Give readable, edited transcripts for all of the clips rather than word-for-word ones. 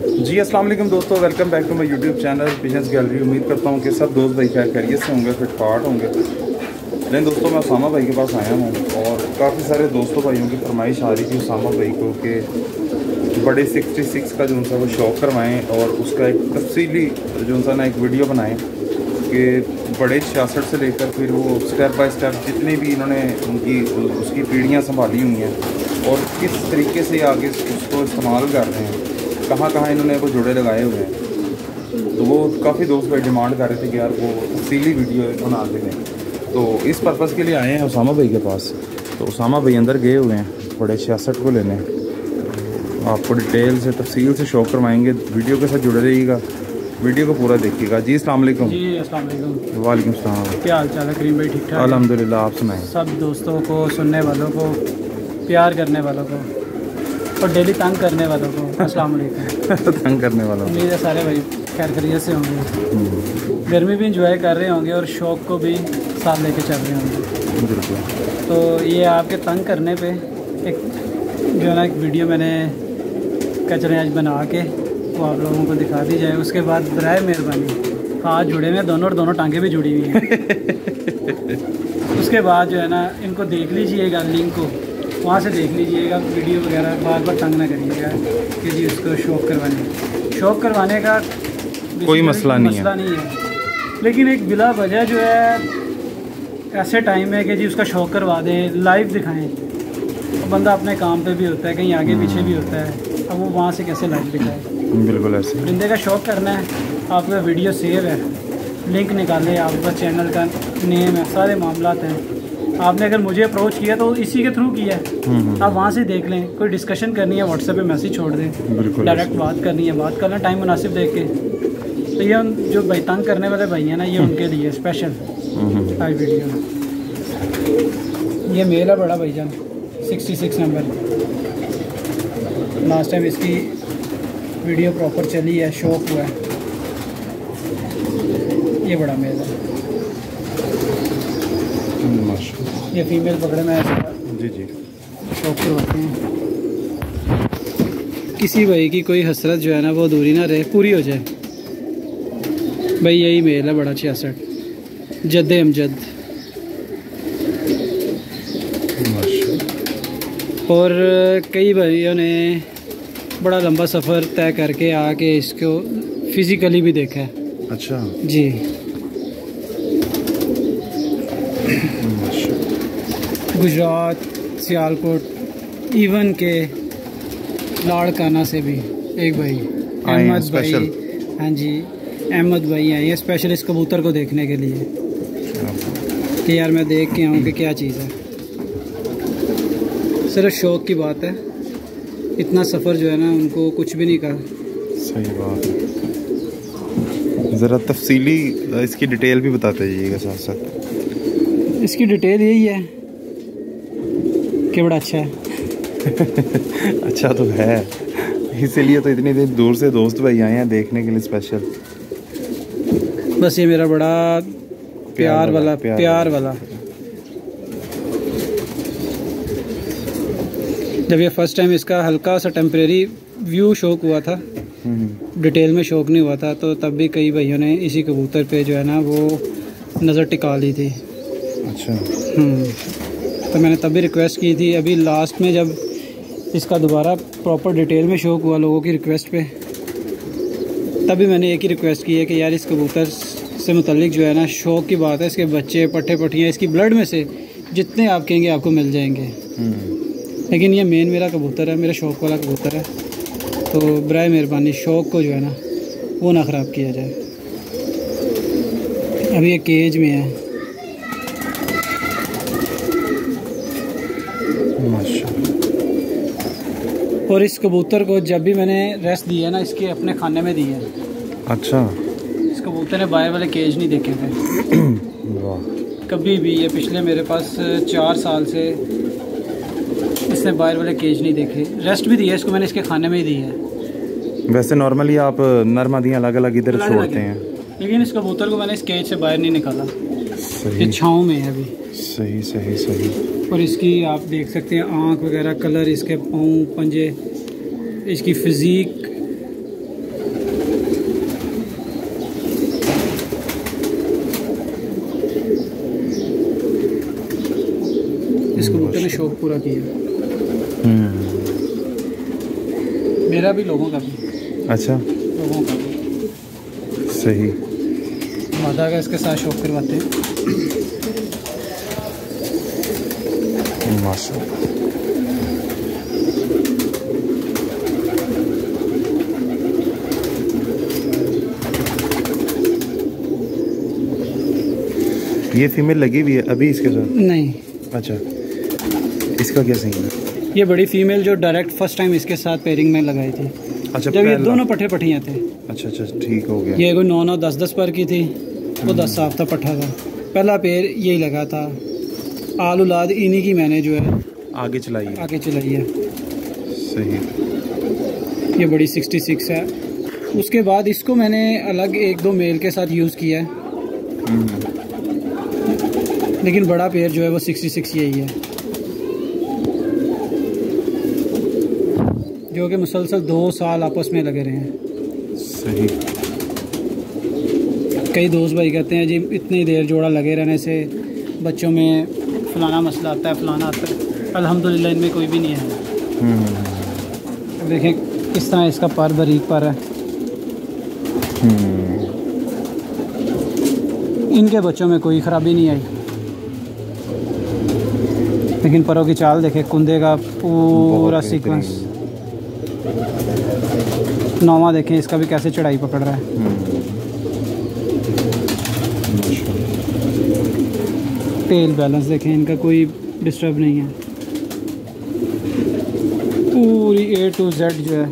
जी अस्सलाम वालेकुम दोस्तों, welcome back to my YouTube channel pigeons gallery. उम्मीद करता हूँ कि सब दोस्त भाई खैर खैरियत से होंगे, फिट फाट होंगे। लेकिन दोस्तों मैं उसामा भाई के पास आया हूँ और काफ़ी सारे दोस्तों भाइयों की फरमाइश आ रही थी उसामा भाई को कि बड़े 66 का जो सा वो शौक़ करवाएँ और उसका एक तफसीली जो सा ना एक वीडियो बनाएँ कि बड़े 66 से लेकर फिर वो स्टेप बाई स्टेप जितने भी इन्होंने उनकी उसकी पीढ़ियाँ संभाली हुई हैं और किस तरीके से आगे उसको इस्तेमाल कर रहे हैं, कहाँ कहाँ इन्होंने वो जोड़े लगाए हुए हैं। तो वो काफ़ी दोस्त भाई डिमांड कर रहे थे कि यार वो तफसीली वीडियो बना दें, तो इस पर्पज़ के लिए आए हैं उसामा भाई के पास। तो उसामा भाई अंदर गए हुए हैं बड़े 66 को लेने, आपको डिटेल से तफसील से शौक करवाएंगे। वीडियो के साथ जुड़े रहिएगा, वीडियो को पूरा देखिएगा। जी अस्सलाम वालेकुम। जी अस्सलाम वालेकुम। वालेकुम सलाम। क्या हाल चाल है करीम भाई? ठीक ठाक अल्हम्दुलिल्लाह, आप सुनाएं। सब दोस्तों को, सुनने वालों को, प्यार करने वालों को और डेली तंग करने वालों को अस्सलाम वालेकुम। तंग करने वालों को उम्मीद है सारे भाई खैर खैरियत से होंगे, गर्मी भी इंजॉय कर रहे होंगे और शौक़ को भी साथ लेके चल रहे होंगे। तो ये आपके तंग करने पे एक जो ना एक वीडियो मैंने कचरे आज बना के वो आप लोगों को दिखा दी जाए। उसके बाद बराए मेहरबानी हाथ जुड़े हुए हैं दोनों और दोनों टांगे भी जुड़ी हुई हैं। उसके बाद जो है ना इनको देख लीजिएगा, लिंक को वहाँ से देख लीजिएगा, वीडियो वगैरह बार बार तंग ना करिएगा कि जी उसको शौक़ करवाने का कोई मसला नहीं है। लेकिन एक बिला वजह जो है ऐसे टाइम है कि जी उसका शौक़ करवा दें, लाइव दिखाएं। तो बंदा अपने काम पे भी होता है, कहीं आगे पीछे भी होता है, अब वो वहाँ से कैसे लाइव दिखाए। बिल्कुल ऐसे बंदे का शौक़ करना है, आपका वीडियो सेव है, लिंक निकालें, आपका चैनल का नेम है, सारे मामला हैं। आपने अगर मुझे अप्रोच किया तो इसी के थ्रू किया है, आप वहाँ से देख लें। कोई डिस्कशन करनी है व्हाट्सएप पे मैसेज छोड़ दें, डायरेक्ट बात करनी है बात करना, टाइम मुनासिब देख के। तो ये उन जो भाई तंग करने वाले भाई हैं ना, ये उनके लिए स्पेशल आई वीडियो। ये मेल है बड़ा भाईजान 66 नंबर। लास्ट टाइम इसकी वीडियो प्रॉपर चली है, शौक हुआ है। ये बड़ा मेल है, ये फीमेल पकड़े में जी जी शौक करवाते हैं। किसी भाई की कोई हसरत जो है ना वो दूरी ना रहे, पूरी हो जाए। भाई यही मेल है बड़ा 66 जद अमजद। और कई भाइयों ने बड़ा लंबा सफ़र तय करके आके इसको फिज़िकली भी देखा है। अच्छा जी, गुजरात, सियालकोट, इवन के लाड़काना से भी एक भाई अहमद भाई, हाँ जी अहमद भाई हैं। ये स्पेशल इस कबूतर को देखने के लिए कि यार मैं देख के आऊँ कि क्या चीज़ है। सिर्फ शौक़ की बात है, इतना सफ़र जो है ना उनको कुछ भी नहीं कहा। सही बात है। ज़रा तफसीली इसकी डिटेल भी बताते जाइएगा साथ साथ। इसकी डिटेल यही है कि बड़ा अच्छा है। अच्छा तो है, इसीलिए तो इतनी देर दूर से दोस्त भाई आए हैं देखने के लिए स्पेशल। बस ये मेरा बड़ा प्यार वाला जब ये फर्स्ट टाइम इसका हल्का सा टेम्परेरी व्यू शौक हुआ था, डिटेल में शौक नहीं हुआ था, तो तब भी कई भाइयों ने इसी कबूतर पे जो है ना वो नज़र टिका ली थी। अच्छा तो मैंने तब भी रिक्वेस्ट की थी। अभी लास्ट में जब इसका दोबारा प्रॉपर डिटेल में शौक़ हुआ लोगों की रिक्वेस्ट पे, तभी मैंने एक ही रिक्वेस्ट की है कि यार इस कबूतर से मुतल्लिक जो है ना शौक़ की बात है, इसके बच्चे पट्ठे पट्टियाँ इसकी ब्लड में से जितने आप कहेंगे आपको मिल जाएंगे। लेकिन ये मेन मेरा कबूतर है, मेरा शौक़ वाला कबूतर है, तो बराए मेहरबानी शौक़ को जो है ना वो ना ख़राब किया जाए। अभी ये केज में है। और इस कबूतर को जब भी मैंने रेस्ट दी है ना, इसके अपने खाने में दी है। अच्छा, इस कबूतर ने बाहर वाले केज नहीं देखे थे। वाह। कभी भी ये पिछले मेरे पास 4 साल से इसने बाहर वाले केज नहीं देखे। रेस्ट भी दी है इसको मैंने, इसके खाने में ही दी है। वैसे नॉर्मली आप नरमादियाँ अलग अलग इधर छोड़ते हैं, लेकिन इस कबूतर को मैंने इस केज से बाहर नहीं निकाला, ये छाँव में है अभी। सही सही सही। और इसकी आप देख सकते हैं आँख वगैरह, कलर, इसके पाँव, पंजे, इसकी फिज़ीक, शौक पूरा किया। मेरा भी, लोगों का भी। अच्छा, लोगों का भी। सही। माता का इसके साथ शौक करवाते हैं। माशाल्लाह। ये फीमेल लगी हुई है अभी इसके साथ? नहीं। अच्छा, इसका क्या सीन है? ये बड़ी फीमेल जो डायरेक्ट फर्स्ट टाइम इसके साथ पेयरिंग में लगाई थी। अच्छा, जब ये दोनों पट्ठे पट्ठियाँ थे। अच्छा अच्छा, ठीक हो गया। ये कोई 9-9, 10-10 पर की थी, वो 10 साफ था पट्ठा था। पहला पेड़ यही लगा था। आल उलाद इन्हीं की मैंने जो है आगे चलाई है। सही। ये बड़ी 66 है। उसके बाद इसको मैंने अलग 1-2 मेल के साथ यूज़ किया है, लेकिन बड़ा पेयर जो है वो 66 यही है, जो कि मुसलसल 2 साल आपस में लगे रहे हैं। सही। कई दोस्त भाई कहते हैं जी इतनी देर जोड़ा लगे रहने से बच्चों में फलाना मसला आता है, फलाना आता है। अल्हम्दुलिल्लाह इनमें कोई भी नहीं है। देखें किस तरह इसका पर बारीक पर है। इनके बच्चों में कोई ख़राबी नहीं आई, लेकिन परों की चाल देखे, कुंदे का पूरा सीक्वेंस। नौवा देखें इसका भी कैसे चढ़ाई पकड़ रहा है। टेल बैलेंस देखें, इनका कोई डिस्टर्ब नहीं है। पूरी A to Z जो है।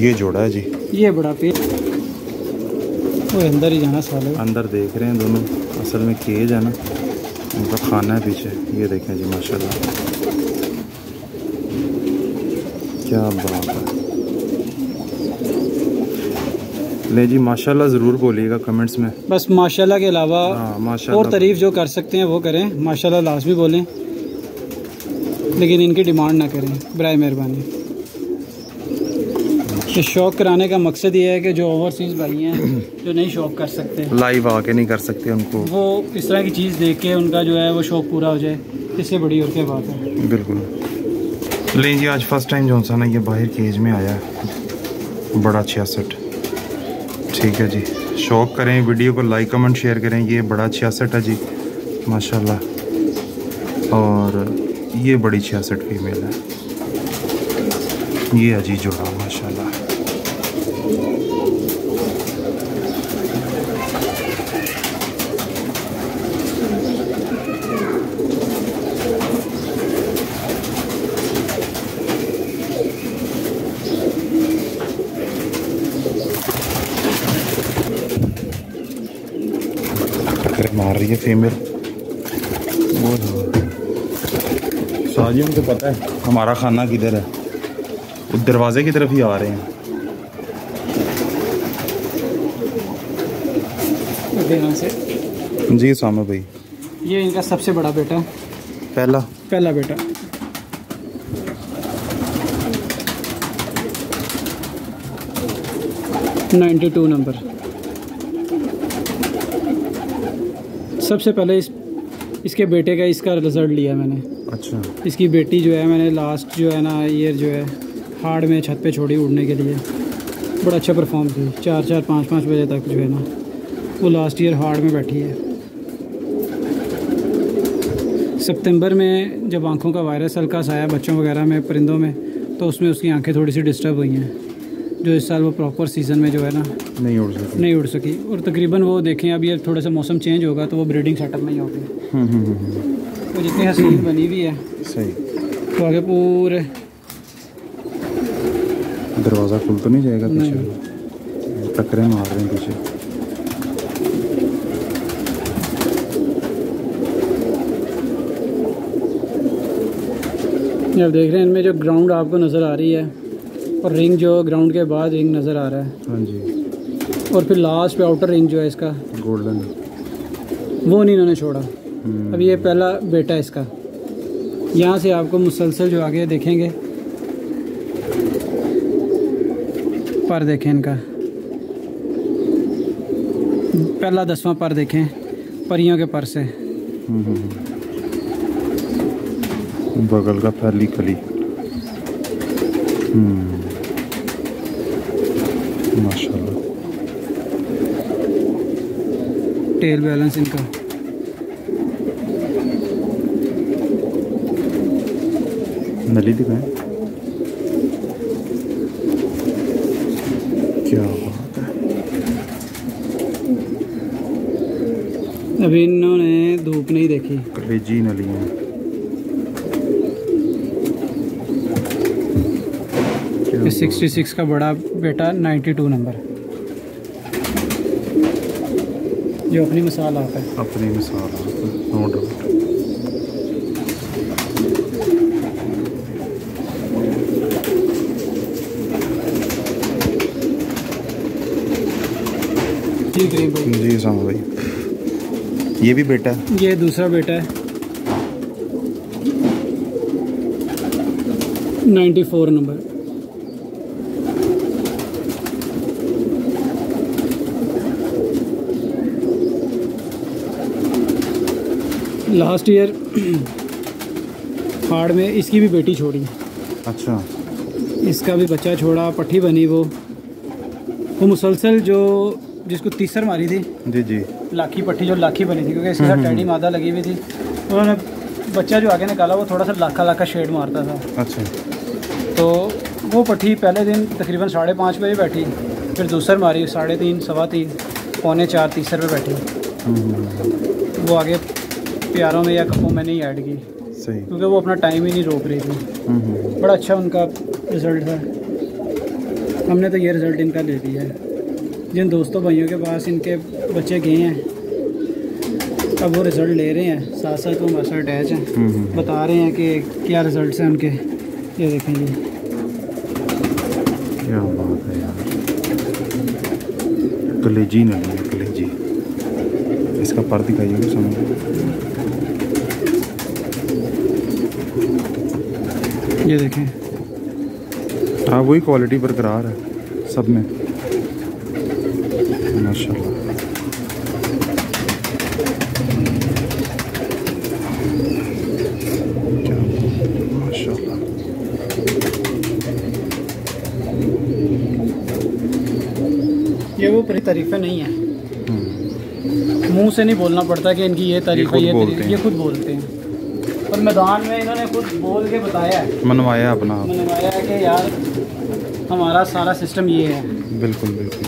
ये जोड़ा है जी, ये बड़ा पेड़। वो अंदर ही जाना साले, अंदर देख रहे हैं दोनों। असल में केज है ना, उनका खाना है पीछे। ये देखें जी, माशाल्लाह क्या बात है। ले जी, माशाल्लाह ज़रूर बोलिएगा कमेंट्स में। बस माशाल्लाह के अलावा और तारीफ़ जो कर सकते हैं वो करें। माशाल्लाह लाजमी बोलें, लेकिन इनकी डिमांड ना करें बराए मेहरबानी। शौक कराने का मकसद ये है कि जो ओवरसीज़ भाई हैं जो नहीं शौक कर सकते, लाइव आके नहीं कर सकते, उनको वो इस तरह की चीज़ देख के उनका जो है वो शौक पूरा हो जाए, इससे बड़ी और क्या बात है। बिल्कुल। लें जी, आज फर्स्ट टाइम जो सा ना ये बाहर केज में आया है, बड़ा 66। ठीक है जी, शौक करें, वीडियो को लाइक कमेंट शेयर करें। ये बड़ा 66 है जी माशाल्लाह, और ये बड़ी 66 फीमेल है। ये है जी जोड़ा माशाल्लाह। मार रही है फीमेल। साजी उनको पता है हमारा खाना किधर है, दरवाजे की तरफ ही आ रहे हैं। जी उसामा भाई, ये इनका सबसे बड़ा बेटा, पहला बेटा। #92 नंबर। सबसे पहले इसके बेटे का इसका रिजल्ट लिया मैंने। अच्छा। इसकी बेटी जो है मैंने लास्ट जो है ना ईयर जो है हाड़ में छत पे छोड़ी उड़ने के लिए। बड़ा अच्छा परफॉर्म थी, 4-4, 5-5 बजे तक जो है ना वो लास्ट ईयर हाड़ में बैठी है। सितंबर में जब आँखों का वायरस हल्का सा आया बच्चों वगैरह में, परिंदों में, तो उसमें उसकी आंखें थोड़ी सी डिस्टर्ब हुई हैं, जो इस साल वो प्रॉपर सीज़न में जो है ना नहीं उड़ सकी। और तकरीबन वो देखें अब ये थोड़ा सा मौसम चेंज होगा तो वो ब्रीडिंग सेटअप में ही होगी। वो जितनी हसीन बनी हुई है। सही। तो आगे पूरे दरवाज़ा खुल तो नहीं जाएगा पीछे? टकरे मार रहे हैं पीछे। अब देख रहे हैं इनमें जो ग्राउंड आपको नज़र आ रही है, और रिंग जो ग्राउंड के बाद रिंग नज़र आ रहा है। हाँ जी। और फिर लास्ट पे आउटर रिंग जो है इसका गोल्डन, वो नहीं इन्होंने छोड़ा। अब ये पहला बेटा इसका। यहाँ से आपको मुसलसल जो आगे देखेंगे पर देखें इनका, पहला 10वां पर देखें, परियों के पर से बगल का पहली कली। माशाल्लाह टेल बैलेंस इनका। नली दिखाएं, क्या बात है। अभी इन्होंने धूप नहीं देखी, कलेजी नली है। ये 66 का बड़ा बेटा 92 नंबर, जो अपनी मिसाल आप है, अपनी मिसाल आप है, नो डाउट। जी करीब जी उसामा भाई, ये भी बेटा है, ये दूसरा बेटा है 94 नंबर। लास्ट ईयर फाड़ में इसकी भी बेटी छोड़ी। अच्छा, इसका भी बच्चा छोड़ा, पट्टी बनी। वो मुसलसल जो जिसको तीसर मारी थी, जी जी, लाखी पट्टी जो लाखी बनी थी, क्योंकि इसके साथ टैडी मादा लगी हुई थी। उन्होंने बच्चा जो आगे निकाला वो थोड़ा सा लाखा लाखा शेड मारता था। अच्छा, तो वो पट्टी पहले दिन तकरीबन 5:30 बजे बैठी, फिर दूसर मारी 3:30, 3:15, 3:45, तीसर पर बैठी। वो आगे प्यारों में या कपों में नहीं ऐड की, सही, क्योंकि वो अपना टाइम ही नहीं रोक रही थी। बड़ा अच्छा उनका रिज़ल्ट था। हमने तो ये रिज़ल्ट इनका ले दिया है। जिन दोस्तों भाइयों के पास इनके बच्चे गए हैं, अब वो रिज़ल्ट ले रहे हैं, साथ साथ वो हमारे साथ अटैच हैं, बता रहे हैं कि क्या रिज़ल्ट हैं उनके। ये देखेंगे, क्या बात है यार, कलेजी नहीं, कलेजी। इसका पर दिखाइए समझ, ये देखें। हाँ, वही क्वालिटी बरकरार है सब में, माशाल्लाह माशाल्लाह। ये वो पूरी तारीफें नहीं है, मुंह से नहीं बोलना पड़ता कि इनकी ये तारीफें, ये खुद बोलते हैं। और मैदान में इन्होंने खुद बोल के बताया है, मनवाया अपना, मनवाया है कि यार हमारा सारा सिस्टम ये है। बिल्कुल बिल्कुल।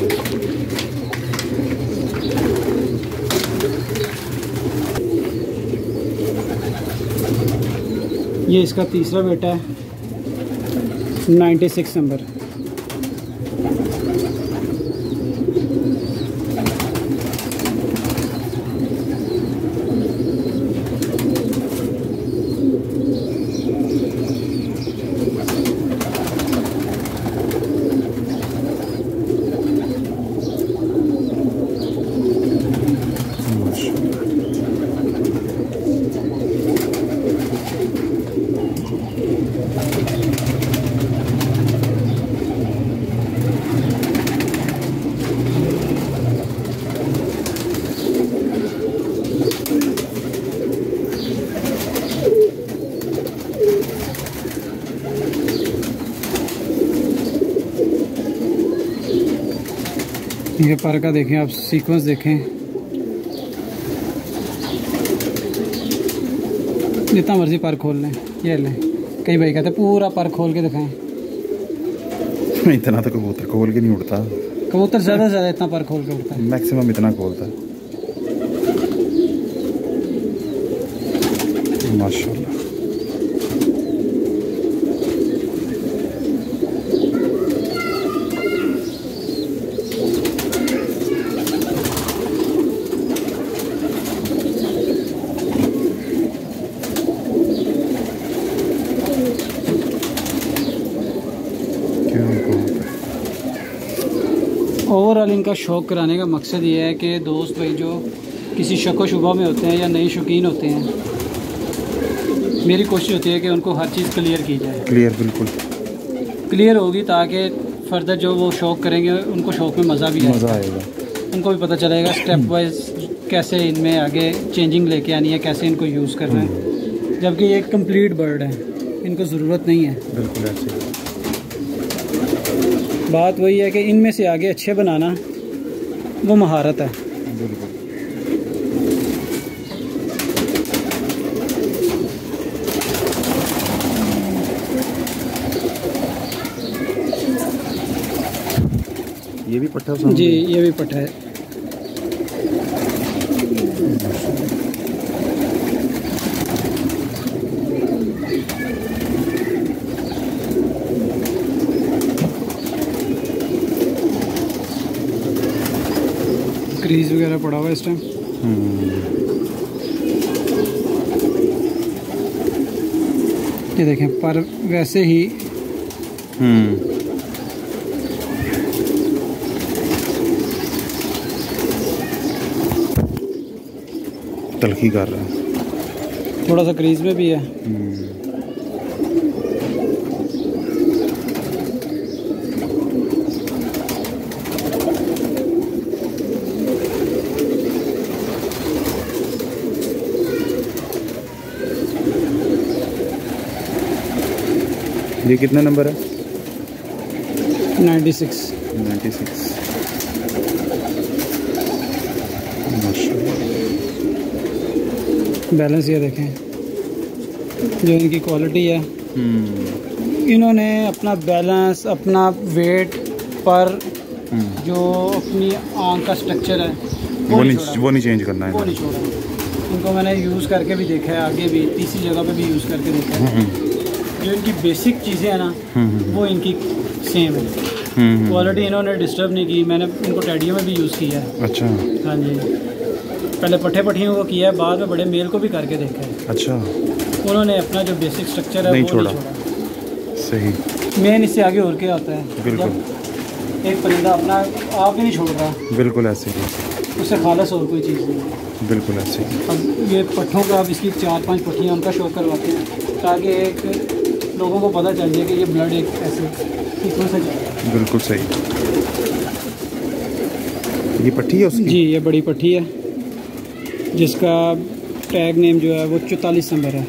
ये इसका तीसरा बेटा है 96 नंबर। ये पर का देखें आप, सीक्वेंस देखें, जितना मर्जी पर खोल लें। ये लें, कई भाई कहते पूरा पर खोल के दिखाएं। इतना तो कबूतर खोल के नहीं उड़ता, कबूतर ज़्यादा से ज़्यादा इतना पर खोल के उड़ता है, मैक्सिमम इतना खोलता है। माशाल्लाह, ओवरऑल इनका शौक़ कराने का मकसद ये है कि दोस्त भाई जो किसी शक व शुबा में होते हैं या नए शौकीन होते हैं, मेरी कोशिश होती है कि उनको हर चीज़ क्लियर की जाए। क्लियर, बिल्कुल क्लियर होगी, ताकि फर्दर जो वो शौक़ करेंगे उनको शौक़ में मज़ा भी आएगा, उनको भी पता चलेगा स्टेप वाइज कैसे इनमें आगे चेंजिंग लेके आनी है, कैसे इनको यूज़ करना है। जबकि ये कंप्लीट बर्ड है, इनको ज़रूरत नहीं है। बिल्कुल ऐसे बात वही है कि इनमें से आगे अच्छे बनाना वो महारत है। बिल्कुल ये भी पट्टा जी, ये भी पट्टा है। क्रीज वगैरह पड़ा हुआ इस टाइम। ये देखें पर वैसे ही तलखी कर रहा है, थोड़ा सा क्रीज में भी है। ये कितना नंबर है? 96। बैलेंस ये देखें जो इनकी क्वालिटी है। इन्होंने अपना बैलेंस, अपना वेट पर जो अपनी आँख का स्ट्रक्चर है वो नहीं चेंज करना है, वो नहीं छोड़ा। इनको मैंने यूज़ करके भी देखा है, आगे भी तीसरी जगह पे भी यूज़ करके देखा है। जो इनकी बेसिक चीज़ें हैं ना वो इनकी सेम है, क्वालिटी इन्होंने डिस्टर्ब नहीं की। मैंने इनको टैडियों में भी यूज़ किया है। अच्छा, हाँ जी, पहले पट्ठे पट्ठियों को किया है, बाद में बड़े मेल को भी करके देखा है। अच्छा, उन्होंने अपना जो बेसिक स्ट्रक्चर है वो नहीं छोड़ा। सही मेन इससे आगे और क्या होता है? बिल्कुल, एक परिंदा अपना आप ही नहीं छोड़ रहा। बिल्कुल ऐसे ही, उससे खालस और कोई चीज़ नहीं। बिल्कुल ऐसे ही। अब ये पट्ठों का, अब इसकी 4-5 पट्ठियाँ उनका शो करवाते हैं ताकि एक लोगों को पता चल जाए कि ये ब्लड एक ऐसे सीखने से जाए। बिल्कुल सही। ये पट्टी है उसकी जी, ये बड़ी पट्टी है जिसका टैग नेम जो है वो 44 नंबर है।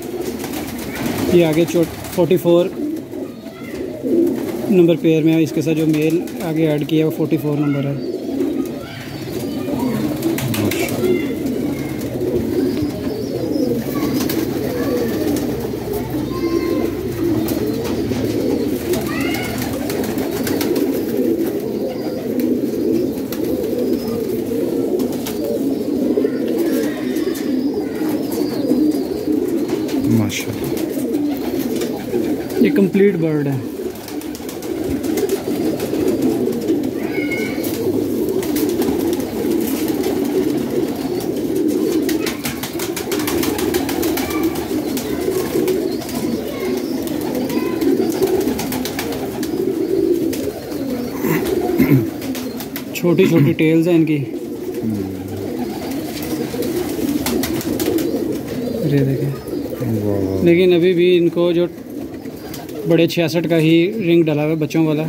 ये आगे 44 नंबर पेयर में है, इसके साथ जो मेल आगे ऐड किया है वो 44 नंबर है। ये कंप्लीट बर्ड है। छोटी छोटी टेल्स हैं इनकी। ये देखें, लेकिन अभी भी इनको जो बड़े 66 का ही रिंग डाला हुआ है, बच्चों वाला।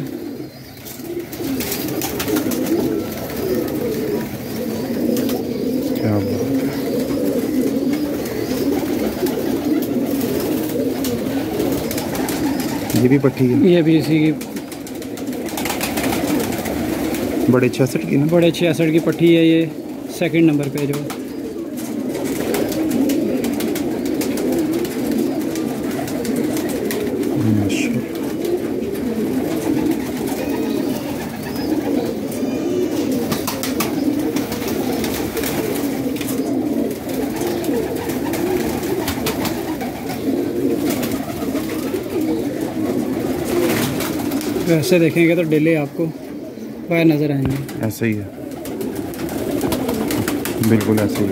क्या ये भी पट्टी है, ये भी इसी की बड़े 66 की पट्टी है। ये सेकंड नंबर पे जो ऐसे देखेंगे तो डिले आपको बाहर नज़र आएंगे। ऐसे ही है, बिल्कुल ऐसे ही है।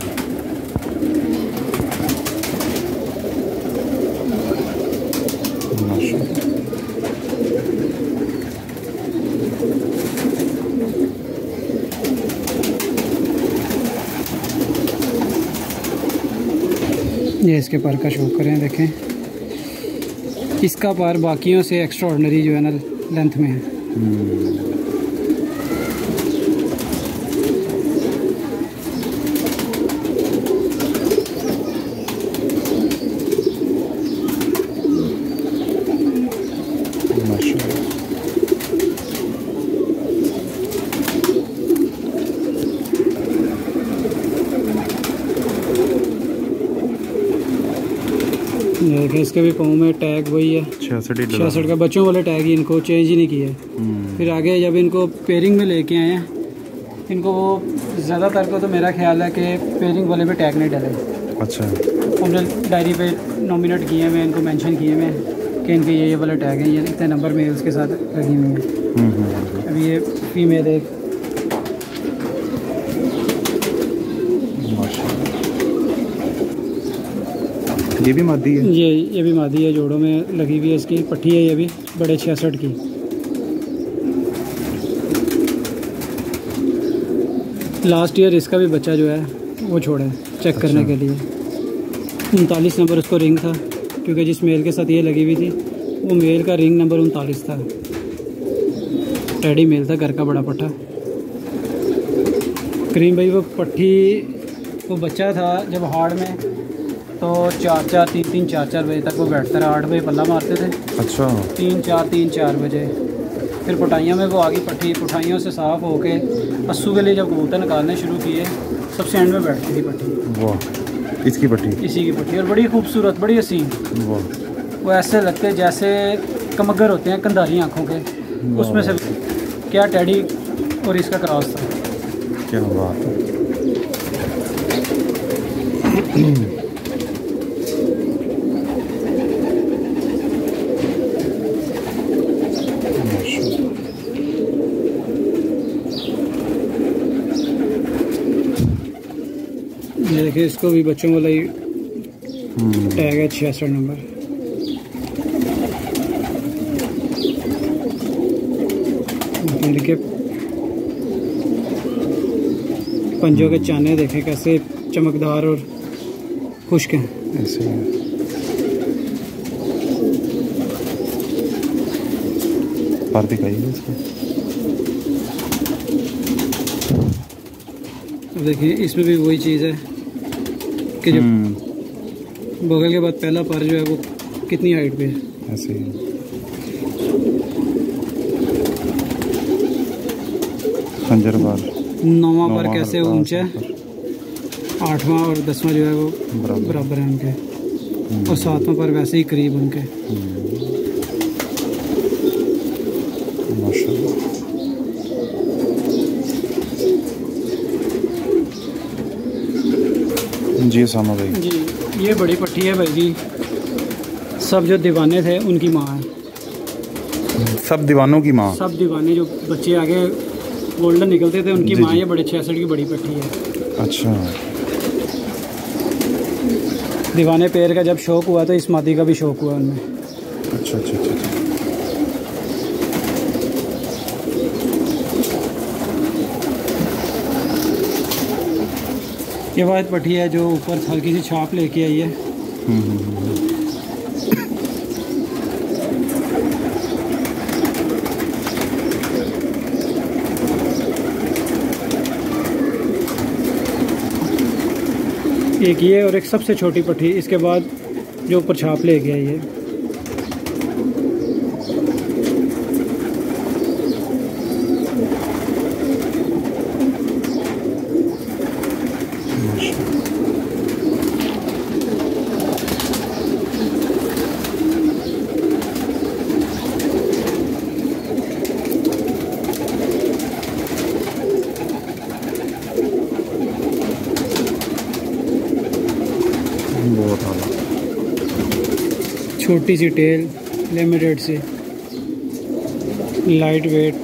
ये इसके पर का शो करें, देखें इसका पर बाकियों से एक्स्ट्रा ऑर्डिनरी जो है ना लेंथ में है। इसके भी पाँव में टैग वही है 66 का, बच्चों वाले टैग ही, इनको चेंज ही नहीं किया है। फिर आगे जब इनको पेयरिंग में लेके आए हैं, इनको वो ज़्यादातर को तो मेरा ख्याल है कि पेयरिंग वाले पे टैग नहीं डाले। अच्छा, उन्होंने डायरी पे नॉमिनेट किए हुए, इनको मेंशन किए हुए हैं कि इनके ये वाले टैग हैं, ये इतने नंबर में उसके साथ लगी हुई है। अब ये फीमेल एक ये भी मादी है, जोड़ों में लगी हुई है, इसकी पट्टी है ये भी बड़े 66 की। लास्ट ईयर इसका भी बच्चा जो है वो छोड़ा है चेक करने के लिए। 39 नंबर उसको रिंग था, क्योंकि जिस मेल के साथ ये लगी हुई थी वो मेल का रिंग नंबर 39 था। टेडी मेल था, घर का बड़ा पट्ठा। करीम भाई वो पट्टी, वो बच्चा था जब हाड़ में, तो 4-4, 3-3, 4-4 बजे तक वो बैठता रहा। 8 बजे पल्ला मारते थे। अच्छा, 3-4, 3-4 बजे। फिर पुठाइयों में वो आ गई पट्टी, पुठाइयों से साफ़ होके पशु के लिए जब कबूतर निकालने शुरू किए, सबसे एंड में बैठती थी पट्टी। वाह, इसकी पट्टी, इसी की पट्टी। और बड़ी खूबसूरत, बड़ी हसीन। वाह, वो ऐसे लगते जैसे कमगर होते हैं, कंधारी आँखों के, उसमें से क्या टैडी और इसका क्रॉस था। क्या बात। देखिए, इसको भी बच्चों वाला ही टैग है 66 नंबर। देखिए पंजों के चाने देखें कैसे चमकदार और खुश्क हैं। पर दिखाइए इसको, देखिए इसमें भी वही चीज़ है कि जो बगल के बाद पहला पर जो है वो कितनी हाइट पे है, ऐसे ही। खंजर बार, 9वां पर कैसे ऊंचा है, 8वां और 10वां जो है वो बराबर है उनके, और 7वां पर वैसे ही करीब उनके। जी उसामा भाई जी, ये बड़ी पट्टी है भाई जी। सब जो दीवाने थे उनकी माँ है, सब दीवानों की माँ। सब दीवाने जो बच्चे आगे गोल्डन निकलते थे उनकी माँ। ये बड़े 66 की बड़ी पट्टी है। अच्छा, दीवाने पैर का जब शौक हुआ तो इस मादी का भी शौक हुआ उनमें। अच्छा अच्छा अच्छा, अच्छा। ये वाद पट्टी है जो ऊपर हल्की सी छाप लेके आई है। एक ये और एक सबसे छोटी पट्टी, इसके बाद जो ऊपर छाप लेके आई है। छोटी सी टेल, लिमिटेड सी, लाइट वेट।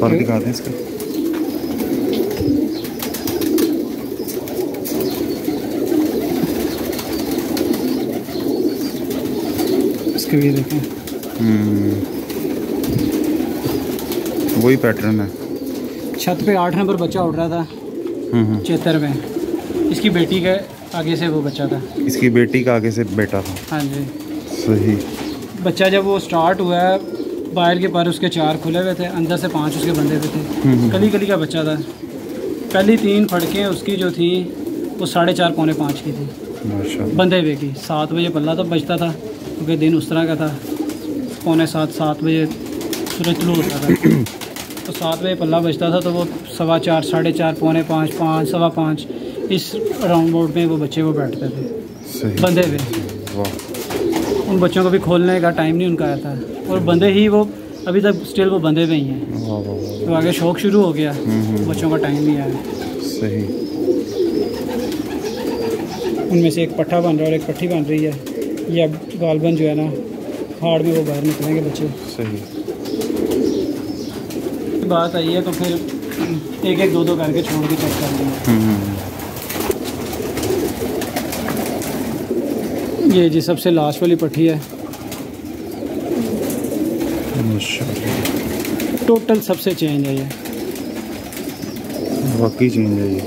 पर दिखा दें इसका, इसके भी देखें। वही पैटर्न है। छत पे 8 नंबर बच्चा उड़ रहा था चेतर में, इसकी बेटी का आगे से वो बच्चा था, इसकी बेटी का आगे से बेटा था। हाँ जी सही। बच्चा जब वो स्टार्ट हुआ है, बाहर के पर उसके 4 खुले हुए थे, अंदर से 5 उसके बंधे हुए थे। कली कली का बच्चा था। पहली 3 फड़कें उसकी जो थी वो 4:30 पौने 5 की थी बंधे हुए की। 7 बजे पल्ला तो बजता था क्योंकि दिन उस तरह का था, 6:45-7 बजे सूरज तुलू होता था तो 7 बजे पल्ला बजता था, तो वो 4:15-4:45-5-5:15 इस राउंड बोर्ड में वो बच्चे वो बैठते थे बंधे हुए। उन बच्चों को भी खोलने का टाइम नहीं उनका आया था और बंधे ही वो अभी तक स्टिल वो बंधे हुए ही हैं। तो आगे शौक शुरू हो गया, बच्चों का टाइम नहीं आया। सही। उनमें से एक पट्ठा बन रहा है और एक पट्टी बन रही है। ये अब गालबन जो है ना हाड़ में वो बाहर निकलेंगे बच्चे। सही बात आई है तो फिर एक एक दो दो करके छोड़ के चेक कर लेंगे। ये जी सबसे लास्ट वाली पट्टी है। टोटल सबसे चेंज है, ये वाकई चेंज है ये।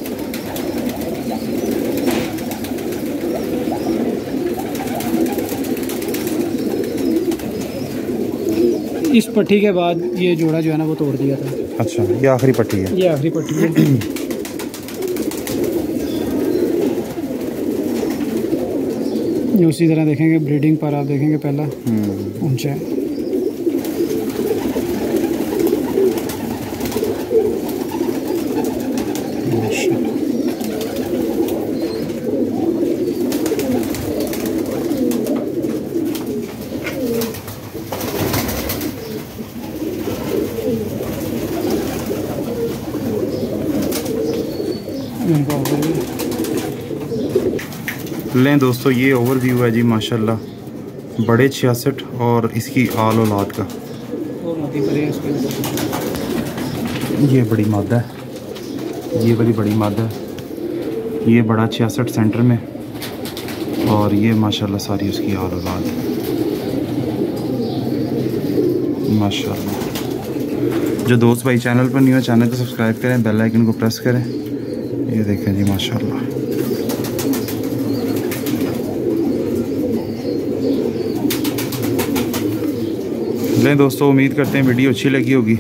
इस पट्टी के बाद ये जोड़ा जो है ना वो तोड़ दिया था। अच्छा ये आखिरी पट्टी है, ये आखिरी पट्टी है। ये उसी तरह देखेंगे ब्रीडिंग पर, आप देखेंगे पहला ऊंचा लें। दोस्तों ये ओवरव्यू है जी माशाल्लाह बड़े 66 और इसकी आल औलाद का। ये बड़ी मादा है, ये वाली बड़ी मादा है, ये बड़ा 66 सेंटर में और ये माशाल्लाह सारी उसकी आल औलाद माशाल्लाह। जो दोस्त भाई चैनल पर नहीं हो चैनल को सब्सक्राइब करें, बेल आइकन को प्रेस करें। ये देखें जी माशाल्लाह ले। दोस्तों उम्मीद करते हैं वीडियो अच्छी लगी होगी।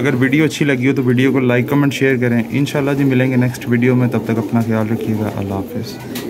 अगर वीडियो अच्छी लगी हो तो वीडियो को लाइक कमेंट शेयर करें। इंशाल्लाह जी मिलेंगे नेक्स्ट वीडियो में, तब तक अपना ख्याल रखिएगा। अल्लाह हाफिज़।